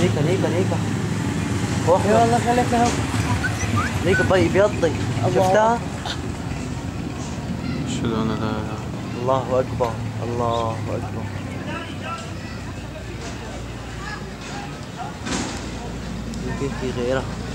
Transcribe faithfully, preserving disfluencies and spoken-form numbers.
ليكا ليكا ليكا واحدة يا الله خليتها ليكا بي بيضي شفتها؟ شلون؟ لا لا الله أكبر الله أكبر يمكن في غيرها.